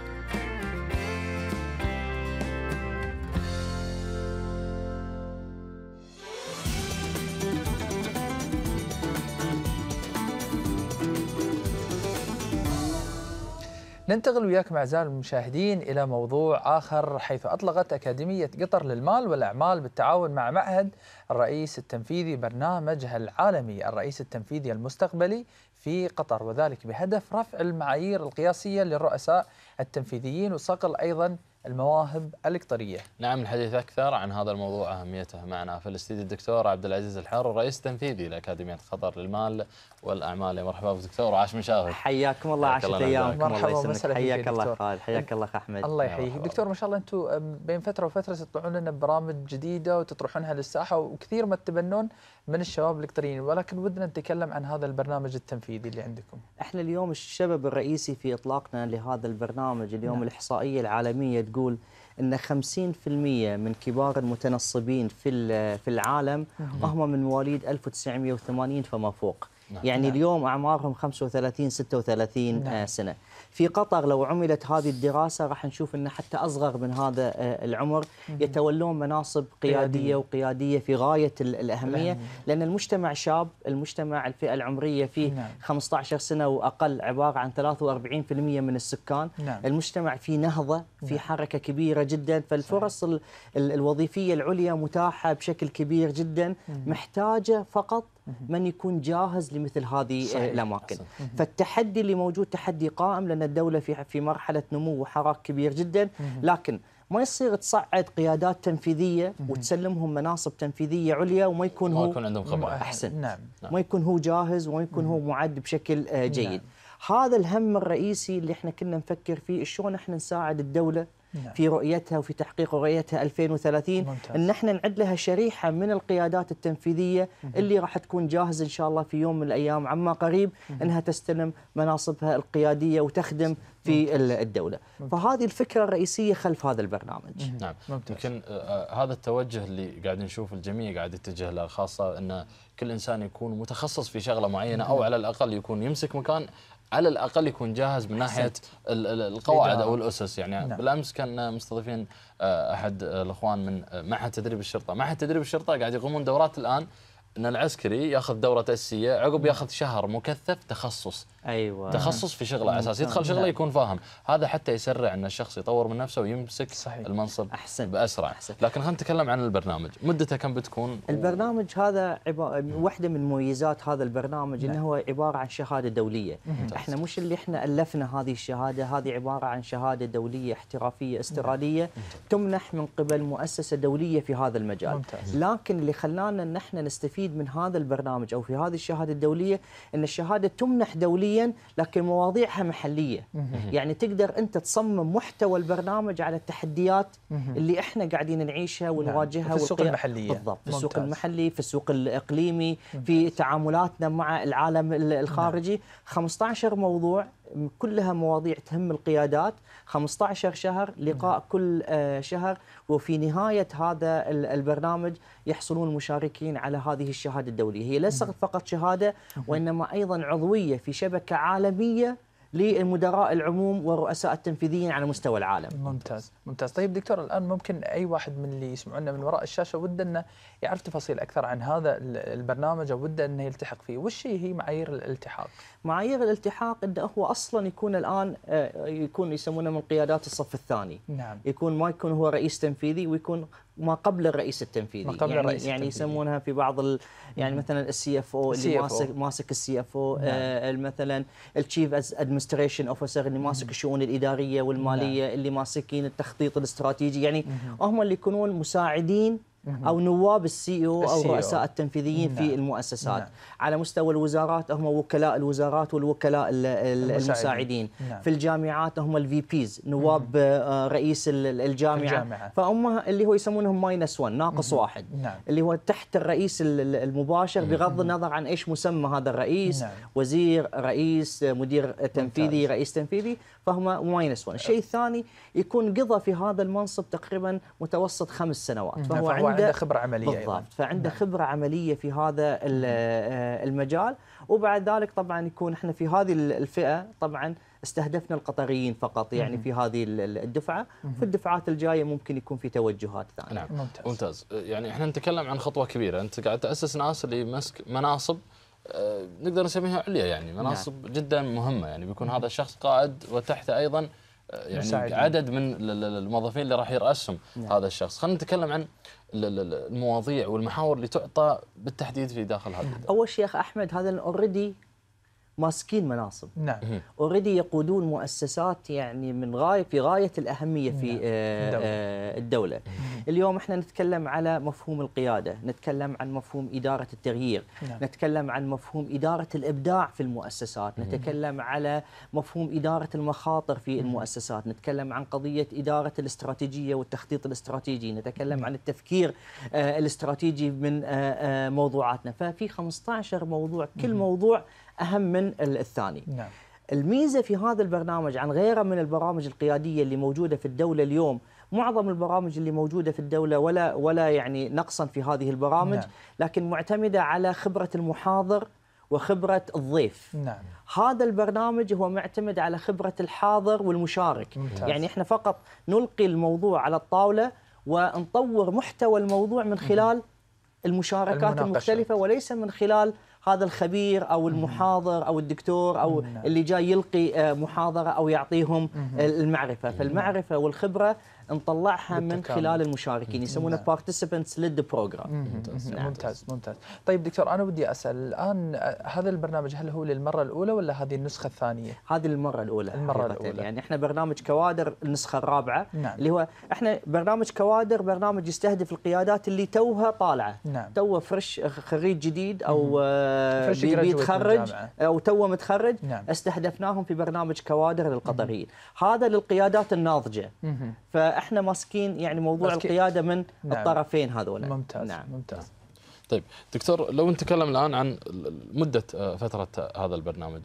ننتقل وياكم أعزائي المشاهدين إلى موضوع آخر، حيث أطلقت أكاديمية قطر للمال والأعمال بالتعاون مع معهد الرئيس التنفيذي برنامجها العالمي الرئيس التنفيذي المستقبلي في قطر، وذلك بهدف رفع المعايير القياسية للرؤساء التنفيذيين وصقل أيضا المواهب القطرية. نعم، الحديث أكثر عن هذا الموضوع أهميته معنا في الاستديو الدكتور عبد العزيز الحر، الرئيس التنفيذي لأكاديمية قطر للمال والأعمال. مرحبا بالدكتور وعاش من شاغل. حياكم الله، عاشت أيامكم. مرحبا ومسهلا فيك. حياك الله خالد، حياك الله أحمد. الله يحييك دكتور. ما شاء الله أنتم بين فترة وفترة تطلعون لنا برامج جديدة وتطرحونها للساحة، وكثير ما تبنون من الشباب القطريين، ولكن ودنا نتكلم عن هذا البرنامج التنفيذي اللي عندكم. احنا اليوم السبب الرئيسي في إطلاقنا لهذا البرنامج اليوم، نعم. الإحصائية العالمية تقول أن 50% من كبار المتنصبين في العالم هم من مواليد 1980 فما فوق، يعني نعم. اليوم أعمارهم 35 36 نعم. سنة. في قطر لو عملت هذه الدراسة راح نشوف أن حتى أصغر من هذا العمر يتولون مناصب قيادية وقيادية في غاية الأهمية، لأن المجتمع شاب، المجتمع الفئة العمرية فيه نعم. 15 سنة وأقل عبارة عن 43% من السكان، نعم. المجتمع في نهضة، في حركة كبيرة جدا، فالفرص الوظيفية العليا متاحة بشكل كبير جدا، محتاجة فقط من يكون جاهز لمثل هذه الأماكن. فالتحدي اللي موجود تحدي قائم، لأن الدولة في مرحلة نمو وحراك كبير جدا، لكن ما يصير تصعد قيادات تنفيذية وتسلمهم مناصب تنفيذية عليا وما يكون هو عندهم خبرة أحسن، نعم. ما يكون هو جاهز وما يكون هو معد بشكل جيد، نعم. هذا الهم الرئيسي اللي احنا كنا نفكر فيه، شلون احنا نساعد الدولة في رؤيتها وفي تحقيق رؤيتها 2030، ممتاز. ان احنا نعد لها شريحه من القيادات التنفيذيه اللي راح تكون جاهزه ان شاء الله في يوم من الايام عما قريب انها تستلم مناصبها القياديه وتخدم في الدوله، فهذه الفكره الرئيسيه خلف هذا البرنامج. نعم، يمكن هذا التوجه اللي قاعد نشوف الجميع قاعد يتجه له، خاصه ان كل انسان يكون متخصص في شغله معينه او على الاقل يكون يمسك مكان، على الأقل يكون جاهز من ناحية القواعد أو الأسس. يعني نعم. بالأمس كان مستضيفين أحد الأخوان من معهد تدريب الشرطة، معهد تدريب الشرطة قاعد يقومون دورات الآن، أن العسكري يأخذ دورة تأسيسية عقب يأخذ شهر مكثف تخصص، أيوة. تخصص في شغله، على أساس يدخل شغله يكون فاهم، هذا حتى يسرع أن الشخص يطور من نفسه ويمسك صحيح. المنصب أحسن. بأسرع أحسن. لكن خلينا نتكلم عن البرنامج، مدته كم بتكون؟ البرنامج هذا واحدة من مميزات هذا البرنامج أنه هو عبارة عن شهادة دولية، إحنا مش اللي إحنا ألفنا هذه الشهادة، هذه عبارة عن شهادة دولية احترافية استرالية تمنح من قبل مؤسسة دولية في هذا المجال، ممتاز. لكن اللي خلانا أن إحنا نستفيد من هذا البرنامج أو في هذه الشهادة الدولية أن الشهادة تمنح دوليا لكن مواضيعها محلية، يعني تقدر أنت تصمم محتوى البرنامج على التحديات اللي إحنا قاعدين نعيشها ونواجهها في السوق المحلية، بالضبط، في السوق المحلي، في السوق الإقليمي، في تعاملاتنا مع العالم الخارجي. 15 موضوع كلها مواضيع تهم القيادات، 15 شهر لقاء كل شهر، وفي نهاية هذا البرنامج يحصلون المشاركين على هذه الشهادة الدولية. هي ليست فقط شهادة وإنما أيضا عضوية في شبكة عالمية للمدراء العموم والرؤساء التنفيذيين على مستوى العالم. ممتاز ممتاز. طيب دكتور، الآن ممكن أي واحد من اللي يسمعونا من وراء الشاشة وده أنه يعرف تفاصيل أكثر عن هذا البرنامج أو وده أنه يلتحق فيه، وش هي معايير الالتحاق؟ معايير الالتحاق أنه هو أصلا يكون الآن يسمونه من قيادات الصف الثاني. نعم. يكون ما يكون هو رئيس تنفيذي ويكون ما قبل الرئيس التنفيذي، يعني يسمونها في بعض يعني مثلا السي اف او اللي ماسك السي اف او، مثلا التشيف ادمنستريشن اوفيسر اللي ماسك الشؤون الاداريه والماليه، اللي ماسكين التخطيط الاستراتيجي، يعني هم اللي يكونون مساعدين أو نواب السي او أو رؤساء التنفيذيين في المؤسسات. على مستوى الوزارات هم وكلاء الوزارات والوكلاء المساعدين. في الجامعات هم الفي بيز، نواب رئيس الجامعة، فهم اللي هو يسمونهم ماينس 1، ناقص واحد، اللي هو تحت الرئيس المباشر بغض النظر عن ايش مسمى هذا الرئيس، وزير، رئيس، مدير تنفيذي، رئيس تنفيذي، فهم ماينس 1. الشيء الثاني يكون قضى في هذا المنصب تقريبا متوسط 5 سنوات، فهو عنده خبرة عملية بالضبط، فعنده خبرة عملية في هذا المجال. وبعد ذلك طبعا يكون احنا في هذه الفئة طبعا استهدفنا القطريين فقط، يعني في هذه الدفعة، في الدفعات الجاية ممكن يكون في توجهات ثانية. نعم ممتاز ممتاز. يعني احنا نتكلم عن خطوة كبيرة، انت قاعد تأسس ناس اللي مسك مناصب نقدر نسميها عليا، يعني مناصب جدا مهمة، يعني بيكون هذا الشخص قائد وتحته ايضا يعني مساعدين عدد من الموظفين اللي راح يرأسهم هذا الشخص. خلينا نتكلم عن المواضيع والمحاور اللي تعطى بالتحديد في داخل هذا. اول شيء احمد، هذا اوريدي ماسكين مناصب، نعم، اوريدي يقودون مؤسسات يعني من غايه في غايه الاهميه في الدوله. اليوم احنا نتكلم على مفهوم القياده، نتكلم عن مفهوم اداره التغيير، نتكلم عن مفهوم اداره الابداع في المؤسسات، نتكلم على مفهوم اداره المخاطر في المؤسسات، نتكلم عن قضيه اداره الاستراتيجيه والتخطيط الاستراتيجي، نتكلم عن التفكير الاستراتيجي من موضوعاتنا. ففي 15 موضوع، كل موضوع أهم من الثاني. نعم. الميزة في هذا البرنامج عن غيره من البرامج القيادية اللي موجودة في الدولة اليوم، معظم البرامج اللي موجودة في الدولة ولا يعني نقصا في هذه البرامج، نعم، لكن معتمدة على خبرة المحاضر وخبرة الضيف. نعم. هذا البرنامج هو معتمد على خبرة الحاضر والمشارك. ممتاز. يعني احنا فقط نلقي الموضوع على الطاولة ونطور محتوى الموضوع من خلال المشاركات المختلفة، وليس من خلال هذا الخبير أو المحاضر أو الدكتور أو اللي جاي يلقي محاضرة أو يعطيهم المعرفة. فالمعرفة والخبرة نطلعها من خلال المشاركين، يسمونه participants led program. ممتاز ممتاز. طيب دكتور، أنا بدي أسأل الآن، هذا البرنامج هل هو للمرة الأولى ولا هذه النسخة الثانية؟ هذه المرة الأولى. المرة الأولى. يعني إحنا برنامج كوادر النسخة الرابعة. نعم. اللي هو إحنا برنامج كوادر، برنامج يستهدف القيادات اللي توها طالعة. نعم. توه فريش، خريج جديد أو بيتخرج أو توه متخرج. نعم. استهدفناهم في برنامج كوادر للقطريين. هذا للقيادات الناضجة. احنا ماسكين يعني موضوع القياده من الطرفين هذول. ممتاز. نعم. ممتاز. طيب دكتور، لو نتكلم الان عن مده فتره هذا البرنامج،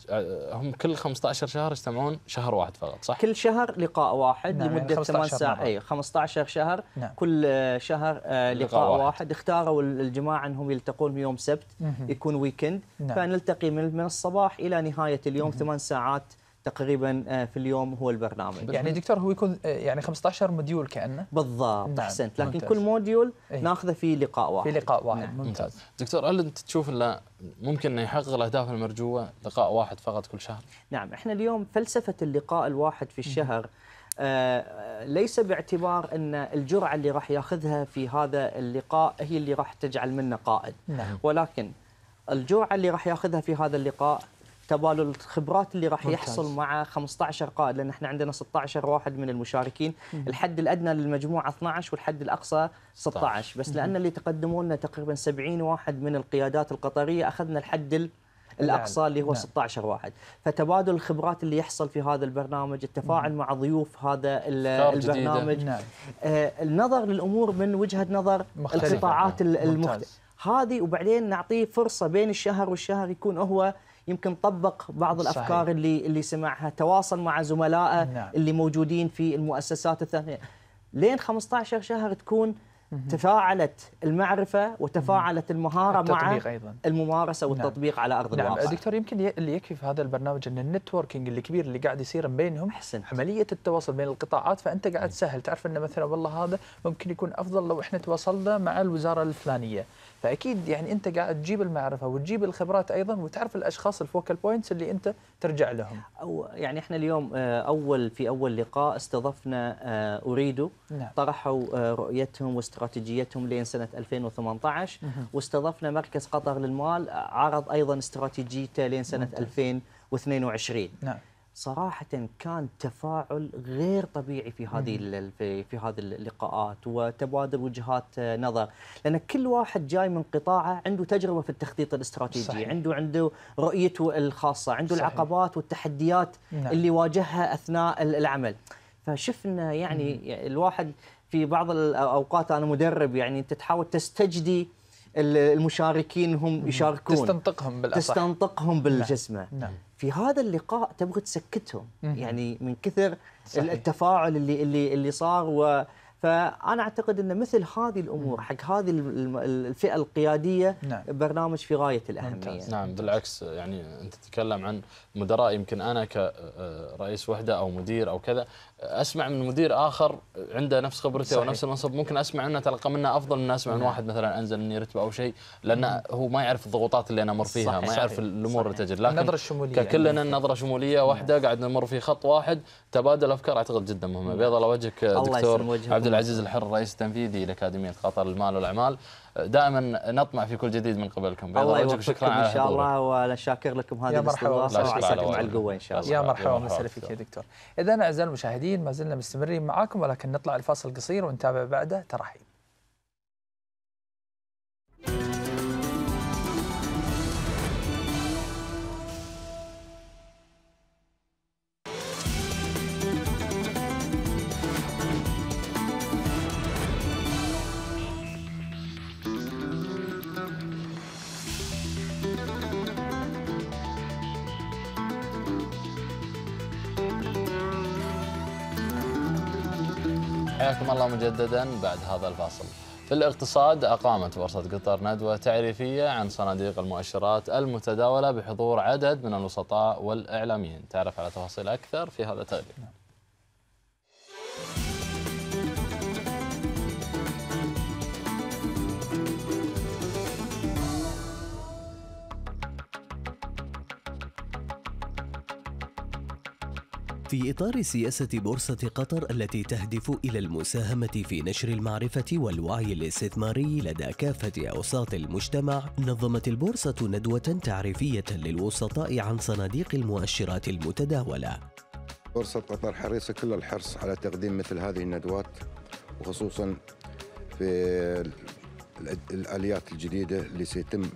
هم كل 15 شهر يجتمعون شهر واحد فقط، صح؟ كل شهر لقاء واحد. نعم. لمده يعني 8 ساعات. اي 15 شهر. نعم. كل شهر لقاء واحد. اختاروا الجماعه انهم يلتقون يوم سبت، يكون ويكند. نعم. فنلتقي من الصباح الى نهايه اليوم، 8 ساعات تقريبا في اليوم هو البرنامج. يعني دكتور هو يكون يعني 15 موديول كأنه؟ بالضبط. احسنت. لكن ممتاز. كل موديول ناخذه في لقاء واحد. في لقاء واحد. نعم. ممتاز. دكتور، هل انت تشوف انه ممكن انه يحقق الاهداف المرجوه لقاء واحد فقط كل شهر؟ نعم، احنا اليوم فلسفه اللقاء الواحد في الشهر ليس باعتبار ان الجرعه اللي راح ياخذها في هذا اللقاء هي اللي راح تجعل منه قائد. نعم. ولكن الجرعه اللي راح ياخذها في هذا اللقاء تبادل الخبرات اللي راح يحصل مع 15 قائد، لان احنا عندنا 16 واحد من المشاركين. الحد الادنى للمجموعه 12 والحد الاقصى 16 بس. لان اللي تقدموا لنا تقريبا 70 واحد من القيادات القطريه، اخذنا الحد الاقصى اللي هو 16 واحد. فتبادل الخبرات اللي يحصل في هذا البرنامج، التفاعل مع ضيوف هذا البرنامج، النظر للامور من وجهه نظر القطاعات المختلفه هذه، وبعدين نعطيه فرصه بين الشهر والشهر يكون هو يمكن طبق بعض الأفكار. صحيح. اللي سمعها، تواصل مع زملائه. نعم. اللي موجودين في المؤسسات الثانية. لين 15 شهر تكون تفاعلت المعرفة وتفاعلت المهارة مع أيضاً الممارسة والتطبيق على أرض الواقع. دكتور، يمكن اللي يكفي في هذا البرنامج أن النتوركينج الكبير اللي قاعد يصير بينهم، عملية التواصل بين القطاعات، فأنت قاعد تسهل، تعرف أن مثلا والله هذا ممكن يكون أفضل لو إحنا تواصلنا مع الوزارة الفلانية، فأكيد يعني أنت قاعد تجيب المعرفة وتجيب الخبرات أيضاً، وتعرف الأشخاص الفوكال بوينتس اللي أنت ترجع لهم. أو يعني إحنا اليوم في أول لقاء استضفنا أريدو، طرحوا رؤيتهم واستراتيجيتهم لين سنة 2018، واستضفنا مركز قطر للمال عرض أيضا استراتيجيته لين سنة 2022. نعم. صراحة كان تفاعل غير طبيعي في هذه في هذه اللقاءات وتبادل وجهات نظر، لأن كل واحد جاي من قطاعه عنده تجربة في التخطيط الاستراتيجي، صحيح. عنده رؤيته الخاصة، عنده صحيح. العقبات والتحديات اللي واجهها أثناء العمل. فشفنا يعني الواحد في بعض الأوقات، أنا مدرب، يعني أنت تحاول تستجدي المشاركين هم يشاركون، تستنطقهم بالأصح، تستنطقهم بالجسمة. نعم. في هذا اللقاء تبغى تسكتهم يعني من كثر صحيح. التفاعل اللي صار. فأنا أعتقد أن مثل هذه الأمور حق هذه الفئة القيادية نعم. برنامج في غاية الأهمية. نعم، بالعكس، يعني أنت تتكلم عن مدراء، يمكن أنا كرئيس وحدة أو مدير أو كذا أسمع من مدير آخر عنده نفس خبرته أو نفس المنصب، ممكن أسمع أنه تلقى منه أفضل من أسمع من واحد مثلا أنزل مني رتبة أو شيء، لأنه هو ما يعرف الضغوطات اللي أنا أمر فيها، صحيح. ما يعرف الأمور اللي تجري. لكن النظرة الشمولية، ككلنا النظرة شمولية واحدة، قاعد نمر في خط واحد، تبادل أفكار أعتقد جدا مهمة. بيض الله وجهك دكتور عبد العزيز الحر، الرئيس التنفيذي لأكاديمية قطر للمال والأعمال، دائما نطمع في كل جديد من قبلكم. الله يوفقكم إن شاء الله، وأنا شاكر لكم هذه الاستضافة، وعساكم على القوة إن شاء الله. يا مرحبا ومسهلا فيك يا دكتور. إذا أعزائي المشاهدين، ما زلنا مستمرين معاكم، ولكن نطلع الفاصل القصير ونتابع بعده تراحيب. حياكم الله مجددا بعد هذا الفاصل. في الاقتصاد، أقامت بورصة قطر ندوة تعريفية عن صناديق المؤشرات المتداولة بحضور عدد من الوسطاء والإعلاميين. تعرف على تفاصيل أكثر في هذا التغريد. في إطار سياسة بورصة قطر التي تهدف إلى المساهمة في نشر المعرفة والوعي الاستثماري لدى كافة أوساط المجتمع، نظمت البورصة ندوة تعريفية للوسطاء عن صناديق المؤشرات المتداولة. بورصة قطر حريصة كل الحرص على تقديم مثل هذه الندوات، وخصوصا في الآليات الجديدة اللي سيتم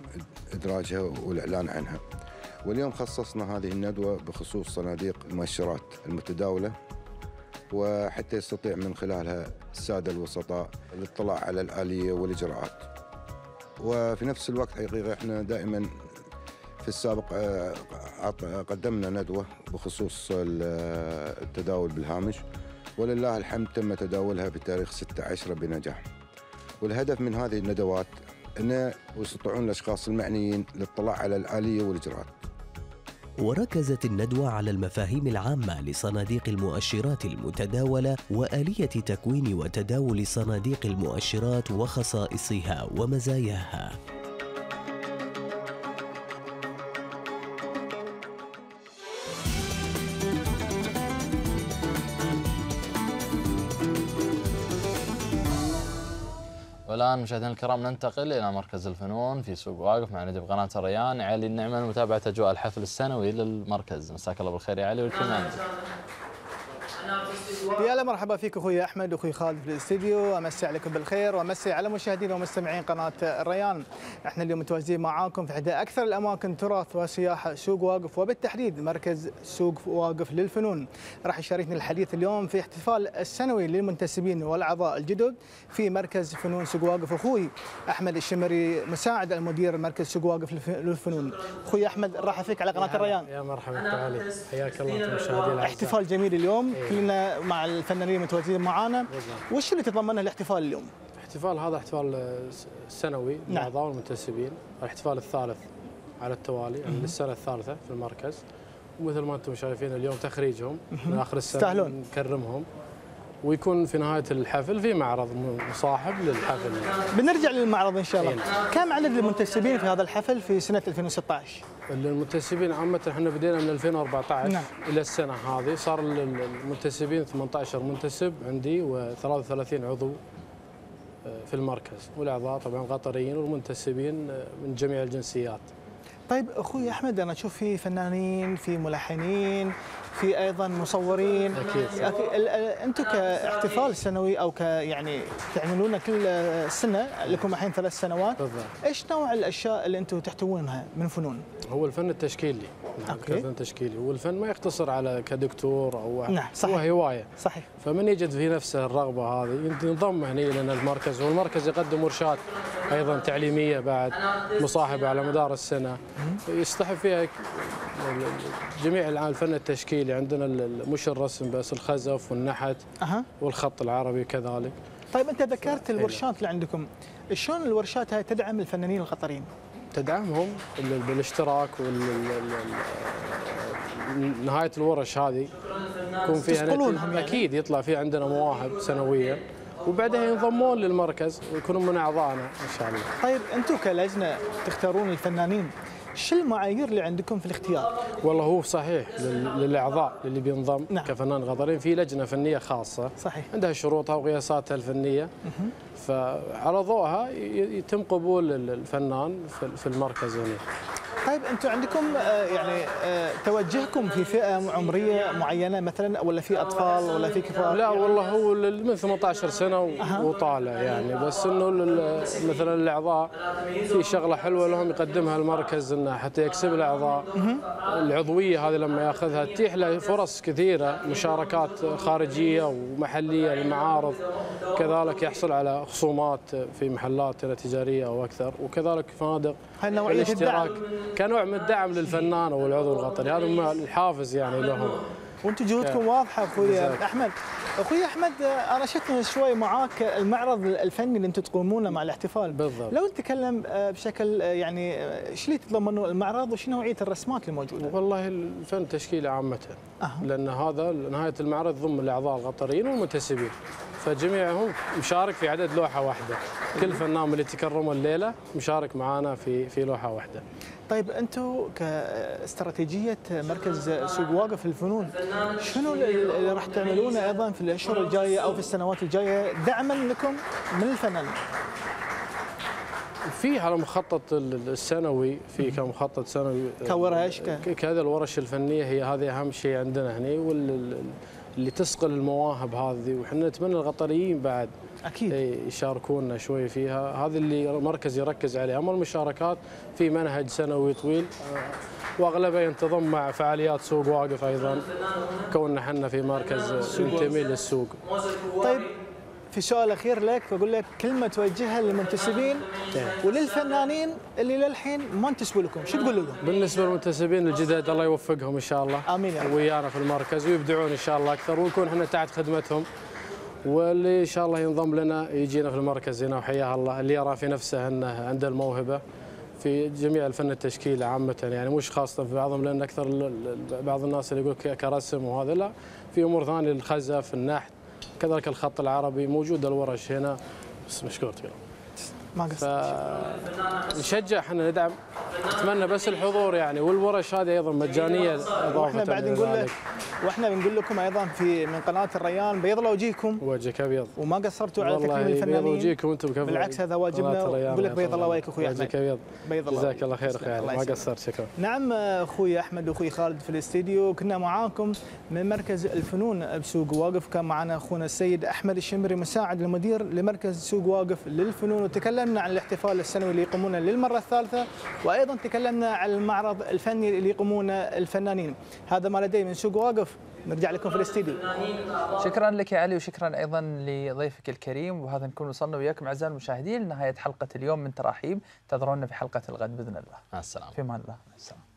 إدراجها والإعلان عنها. واليوم خصصنا هذه الندوة بخصوص صناديق المؤشرات المتداولة، وحتى يستطيع من خلالها السادة الوسطاء الاطلاع على الآلية والإجراءات. وفي نفس الوقت حقيقة احنا دائما في السابق قدمنا ندوة بخصوص التداول بالهامش، ولله الحمد تم تداولها بتاريخ 16 بنجاح. والهدف من هذه الندوات أن يستطيعون الأشخاص المعنيين الاطلاع على الآلية والإجراءات. وركزت الندوة على المفاهيم العامة لصناديق المؤشرات المتداولة وآلية تكوين وتداول صناديق المؤشرات وخصائصها ومزاياها. والآن مشاهدينا الكرام ننتقل إلى مركز الفنون في سوق واقف مع نجم قناة الريان علي النعمة لمتابعة أجواء الحفل السنوي للمركز. مساك الله بالخير يا علي والكل معك. يا مرحبا فيك أخوي أحمد وأخوي خالد في الاستديو، أمسي عليكم بالخير وأمسي على مشاهدينا ومستمعين قناة الريان. احنا اليوم متواجدين معاكم في إحدى أكثر الأماكن تراث وسياحة سوق واقف، وبالتحديد مركز سوق واقف للفنون. راح يشاركنا الحديث اليوم في احتفال السنوي للمنتسبين والأعضاء الجدد في مركز فنون سوق واقف أخوي أحمد الشمري، مساعد المدير مركز سوق واقف للفنون. أخوي أحمد، راح فيك على قناة الريان. يا مرحبا تعالي، حياك الله مشاهدينا. احتفال جميل اليوم، كلنا مع الفنانين متواجدين معانا. وش اللي تضمنه الاحتفال اليوم؟ الاحتفال هذا احتفال سنوي للأعضاء والمنتسبين، الاحتفال الثالث على التوالي، يعني للسنة الثالثة في المركز، ومثل ما أنتم شايفين اليوم تخريجهم من آخر السنة استهلون. نكرمهم، ويكون في نهاية الحفل في معرض مصاحب للحفل. بنرجع للمعرض إن شاء الله. كم عدد المنتسبين في هذا الحفل في سنة 2016؟ المنتسبين عامة احنا بدينا من 2014 إلى السنة هذه، صار المنتسبين 18 منتسب عندي و33 عضو في المركز، والأعضاء طبعا قطريين والمنتسبين من جميع الجنسيات. طيب أخوي أحمد، أنا أشوف في فنانين، في ملحنين، في أيضا مصورين. أكيد. أنتم كاحتفال سنوي أو يعني تعملونه كل سنة، لكم الحين 3 سنوات. بالضبط. إيش نوع الأشياء اللي أنتم تحتوونها من فنون؟ هو الفن التشكيلي. نعم، الفن التشكيلي، والفن ما يقتصر على كدكتور أو صحيح. هو هواية. صحيح. فمن يجد في نفسه الرغبة هذه ينضم هنا لنا المركز، والمركز يقدم ورشات أيضا تعليمية بعد مصاحبة على مدار السنة، يصطحب فيها جميع الفن التشكيلي. عندنا مش الرسم بس، الخزف والنحت والخط العربي كذلك. طيب أنت ذكرت الورشات اللي عندكم، شلون الورشات هاي تدعم الفنانين القطريين؟ تدعمهم بالاشتراك، ونهاية الورش هذه يكون فيها يعني. أكيد يطلع في عندنا مواهب سنوية، وبعدها ينضمون للمركز ويكونون من أعضائنا إن شاء الله. طيب أنتم كلجنة تختارون الفنانين، شو المعايير اللي عندكم في الاختيار؟ والله هو صحيح للاعضاء اللي بينضم كفنان قطري في لجنه فنيه خاصه. صحيح. عندها شروطها وقياساتها الفنيه، فعلى ضوءها يتم قبول الفنان في المركز هنا. طيب انتم عندكم يعني توجهكم في فئه عمريه معينه مثلا، ولا في اطفال ولا في كبار؟ لا والله هو من 18 سنه وطالع يعني، بس انه مثلا الاعضاء في شغله حلوه لهم يقدمها المركز، انه حتى يكسب الاعضاء العضويه هذه لما ياخذها تتيح له فرص كثيره، مشاركات خارجيه ومحليه للمعارض، كذلك يحصل على خصومات في محلات تجاريه او اكثر، وكذلك فنادق. هاي نوعيه الاشتراك كنوع من الدعم للفنان او العضو القطري، هذا الحافز يعني لهم. وانتم جهودكم واضحه اخوي احمد. اخوي احمد، انا شفت شوي معاك المعرض الفني اللي انتم تقومونه مع الاحتفال. بالضبط. لو نتكلم بشكل يعني ايش اللي تتضمنه المعرض وش نوعيه الرسمات الموجوده؟ والله الفن تشكيلي عامه، لان هذا نهايه المعرض ضمن الاعضاء القطريين والمنتسبين، فجميعهم مشارك في عدد لوحه واحده، كل فنان اللي تكرموا الليله مشارك معانا في لوحه واحده. طيب انتم كاستراتيجيه مركز سوق واقف للفنون، شنو اللي راح تعملونه ايضا في الاشهر الجايه او في السنوات الجايه دعما لكم من الفنان؟ في على مخطط السنوي، في كمخطط سنوي كورش كذا الورش الفنيه، هي هذه اهم شيء عندنا هنا، اللي تسقل المواهب هذه، وحنا نتمنى القطريين بعد أكيد يشاركونا شوي فيها، هذا اللي المركز يركز عليه. أما المشاركات في منهج سنوي طويل، وأغلبها ينتظم مع فعاليات سوق واقف أيضا، كوننا حنا في مركز ينتمي للسوق. طيب في سؤال أخير لك، بقول لك كلمة توجهها للمنتسبين وللفنانين اللي للحين ما انتسبوا لكم، شو تقول لهم؟ بالنسبة للمنتسبين الجدد الله يوفقهم إن شاء الله. آمين يا رب. ويانا في المركز، ويبدعون إن شاء الله أكثر، ونكون احنا تحت خدمتهم. واللي إن شاء الله ينضم لنا يجينا في المركز هنا، وحياه الله اللي يرى في نفسه أنه عنده الموهبة في جميع الفن التشكيلي عامة، يعني مش خاصة في بعضهم، لأن أكثر بعض الناس اللي يقول كرسم وهذا، لا، في أمور ثانية، الخزف، النحت، كذلك الخط العربي، موجود الورش هنا. بس مشكور تقول ما قصرت، نشجع احنا، ندعم، نتمنى بس الحضور يعني، والورش هذه ايضا مجانيه اضافه. واحنا بعد نقول لك، واحنا بنقول لكم ايضا من قناه الريان، بيض الله وجهكم، وجهك ابيض، وما قصرتوا على تكريم الفنانين، بيض وجهكم انتم، بالعكس هذا واجبنا، ونقول لك بيض الله وجهك اخوي احمد، وجهك ابيض، بيض الله، جزاك الله خير اخوي علي، ما قصرت، شكرا. نعم اخوي احمد واخوي خالد في الاستديو، كنا معاكم من مركز الفنون بسوق واقف، كان معنا اخونا السيد احمد الشمري مساعد المدير لمركز سوق واقف للفنون، تكلمنا عن الاحتفال السنوي اللي يقومون للمرة الثالثة، وأيضا تكلمنا عن المعرض الفني اللي يقومون الفنانين. هذا ما لدي من سوق واقف، نرجع لكم في الاستديو. شكرا لك يا علي، وشكرا أيضا لضيفك الكريم، وهذا نكون وصلنا وياكم أعزائي المشاهدين لنهاية حلقة اليوم من تراحيب، انتظرونا في حلقة الغد بإذن الله. مع السلامة. في أمان الله. مع السلامة.